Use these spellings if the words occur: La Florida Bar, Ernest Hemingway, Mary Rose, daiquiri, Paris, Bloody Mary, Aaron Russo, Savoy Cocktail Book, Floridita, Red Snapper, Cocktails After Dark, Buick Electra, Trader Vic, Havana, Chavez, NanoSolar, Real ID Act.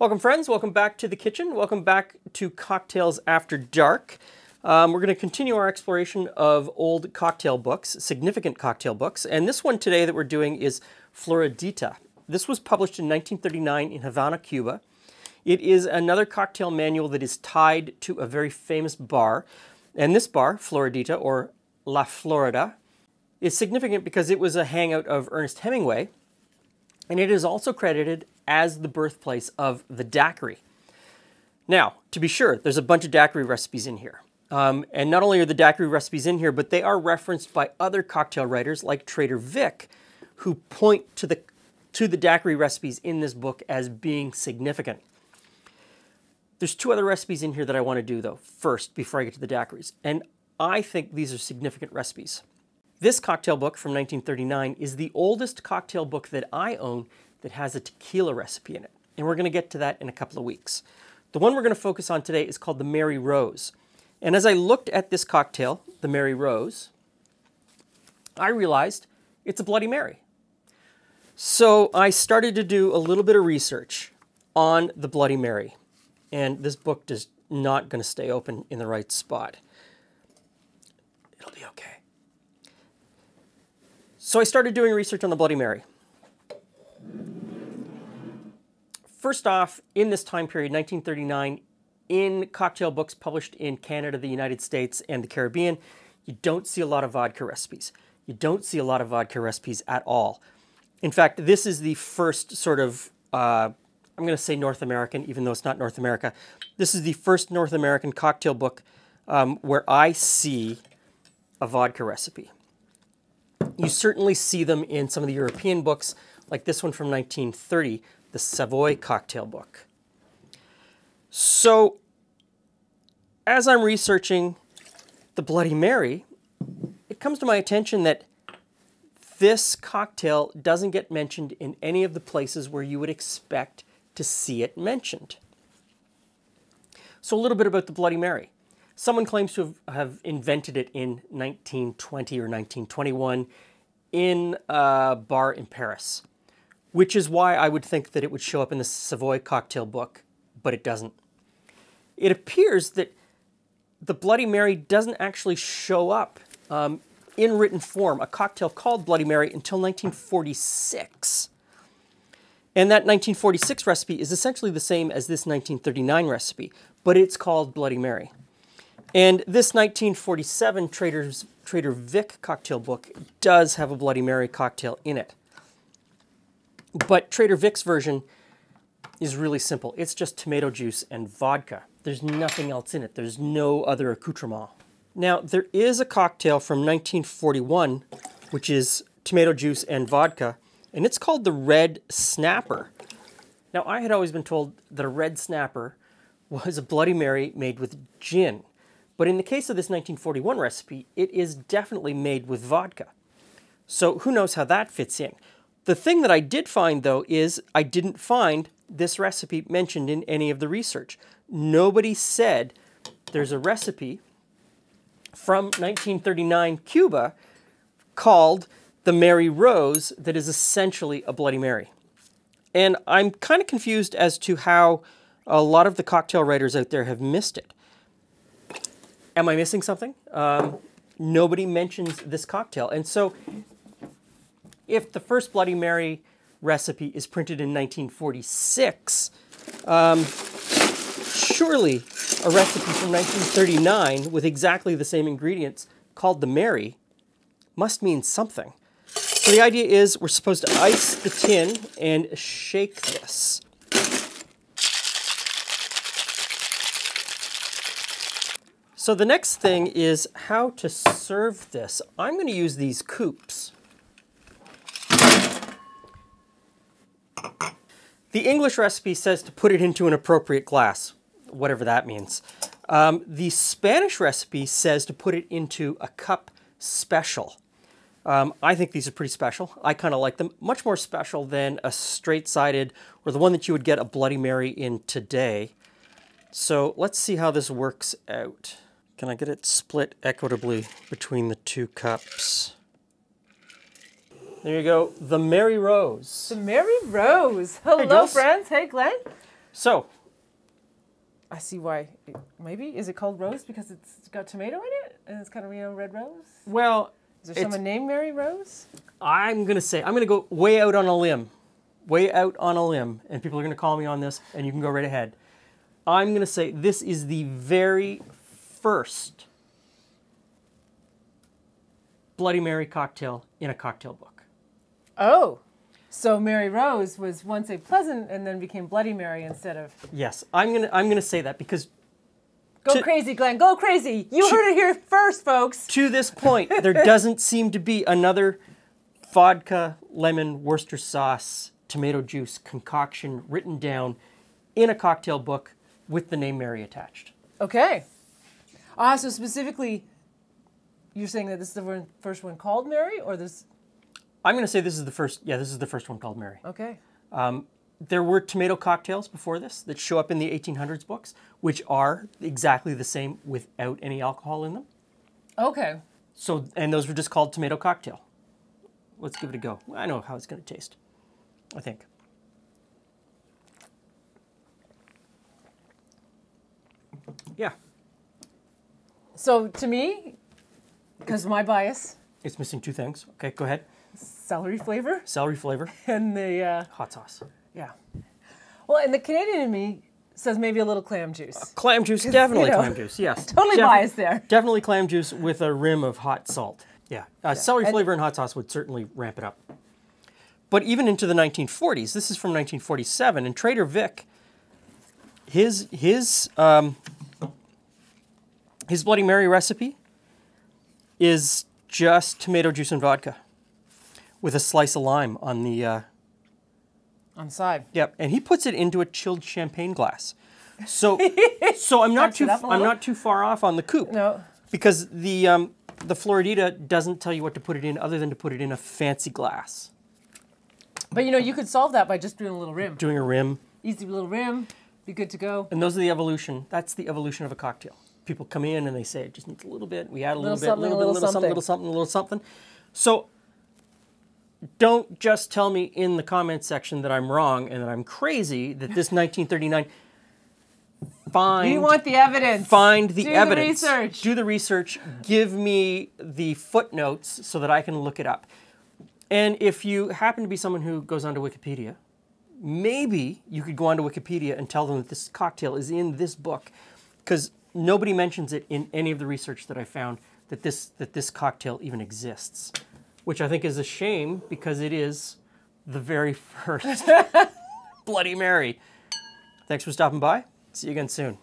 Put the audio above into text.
Welcome friends, welcome back to the kitchen, welcome back to Cocktails After Dark. We're going to continue our exploration of old cocktail books, significant cocktail books, and this one today that we're doing is Floridita. This was published in 1939 in Havana, Cuba. It is another cocktail manual that is tied to a very famous bar, and this bar, Floridita or La Florida, is significant because it was a hangout of Ernest Hemingway, and it is also credited as the birthplace of the daiquiri. Now, to be sure, there's a bunch of daiquiri recipes in here. And not only are the daiquiri recipes in here, but they are referenced by other cocktail writers like Trader Vic, who point to the daiquiri recipes in this book as being significant. There's two other recipes in here that I want to do, though, first, before I get to the daiquiris. And I think these are significant recipes. This cocktail book from 1939 is the oldest cocktail book that I own that has a tequila recipe in it. And we're going to get to that in a couple of weeks. The one we're going to focus on today is called the Mary Rose. And as I looked at this cocktail, the Mary Rose, I realized it's a Bloody Mary. So I started to do a little bit of research on the Bloody Mary. And this book is not going to stay open in the right spot. It'll be okay. So I started doing research on the Bloody Mary. First off, in this time period, 1939, in cocktail books published in Canada, the United States, and the Caribbean, you don't see a lot of vodka recipes. You don't see a lot of vodka recipes at all. In fact, this is the first sort of, I'm going to say North American, even though it's not North America. This is the first North American cocktail book where I see a vodka recipe. You certainly see them in some of the European books, like this one from 1930, the Savoy Cocktail Book. So, as I'm researching the Bloody Mary, it comes to my attention that this cocktail doesn't get mentioned in any of the places where you would expect to see it mentioned. So a little bit about the Bloody Mary. Someone claims to have invented it in 1920 or 1921 in a bar in Paris, which is why I would think that it would show up in the Savoy Cocktail Book, but it doesn't. It appears that the Bloody Mary doesn't actually show up in written form, a cocktail called Bloody Mary, until 1946. And that 1946 recipe is essentially the same as this 1939 recipe, but it's called Bloody Mary. And this 1947 Trader Vic cocktail book does have a Bloody Mary cocktail in it. But Trader Vic's version is really simple. It's just tomato juice and vodka. There's nothing else in it. There's no other accoutrement. Now, there is a cocktail from 1941, which is tomato juice and vodka, and it's called the Red Snapper. Now, I had always been told that a Red Snapper was a Bloody Mary made with gin, but in the case of this 1941 recipe, it is definitely made with vodka. So who knows how that fits in? The thing that I did find, though, is I didn't find this recipe mentioned in any of the research. Nobody said there's a recipe from 1939 Cuba called the Mary Rose that is essentially a Bloody Mary. And I'm kind of confused as to how a lot of the cocktail writers out there have missed it. Am I missing something? Nobody mentions this cocktail. And so if the first Bloody Mary recipe is printed in 1946, surely a recipe from 1939 with exactly the same ingredients called the Mary must mean something. So the idea is we're supposed to ice the tin and shake this. So the next thing is how to serve this. I'm going to use these coupes. The English recipe says to put it into an appropriate glass, whatever that means. The Spanish recipe says to put it into a cup special. I think these are pretty special. I kind of like them. Much more special than a straight-sided, or the one that you would get a Bloody Mary in today. So let's see how this works out. Can I get it split equitably between the two cups? There you go, the Mary Rose. The Mary Rose. Hello, friends. Hey, Glenn. So I see why. Maybe is it called Rose because it's got tomato in it and it's kind of red rose? Well, is there someone named Mary Rose? I'm gonna say I'm gonna go way out on a limb, and people are gonna call me on this, and you can go right ahead. I'm gonna say this is the very first Bloody Mary cocktail in a cocktail book. Oh. So Mary Rose was once a pleasant and then became Bloody Mary instead of... Yes, I'm gonna say that because... Go crazy, Glenn, go crazy! You heard it here first, folks! To this point, there doesn't seem to be another vodka, lemon, Worcester sauce, tomato juice concoction written down in a cocktail book with the name Mary attached. Okay. Ah, so specifically, you're saying that this is the first one called Mary, or this... I'm going to say this is the first, yeah, this is the first one called Mary. Okay. There were tomato cocktails before this that show up in the 1800s books, which are exactly the same without any alcohol in them. Okay. So, and those were just called tomato cocktail. Let's give it a go. I know how it's going to taste, I think. Yeah. So to me, because my bias. It's missing two things. Okay, go ahead. Celery flavor. Celery flavor. And the... hot sauce. Yeah. Well, and the Canadian in me says maybe a little clam juice. Clam juice, definitely, you know, clam juice, yes. Totally biased there. Definitely clam juice with a rim of hot salt. Yeah. Celery flavor and hot sauce would certainly ramp it up. But even into the 1940s, this is from 1947, and Trader Vic, his Bloody Mary recipe is just tomato juice and vodka. With a slice of lime on the... on side. Yep, and he puts it into a chilled champagne glass. So, so I'm not too far off on the coupe. No. Because the Floridita doesn't tell you what to put it in other than to put it in a fancy glass. But you know, you could solve that by just doing a little rim. Doing a rim. Easy little rim, be good to go. And those are the evolution, that's the evolution of a cocktail. People come in and they say, it just needs a little bit, we add a little bit, a little something. So, don't just tell me in the comments section that I'm wrong and that I'm crazy, that this 1939... Find... We want the evidence. Find the evidence. Do the research. Do the research. Give me the footnotes so that I can look it up. And if you happen to be someone who goes onto Wikipedia, maybe you could go onto Wikipedia and tell them that this cocktail is in this book, because nobody mentions it in any of the research that I found that this cocktail even exists. Which I think is a shame because it is the very first Bloody Mary. Thanks for stopping by. See you again soon.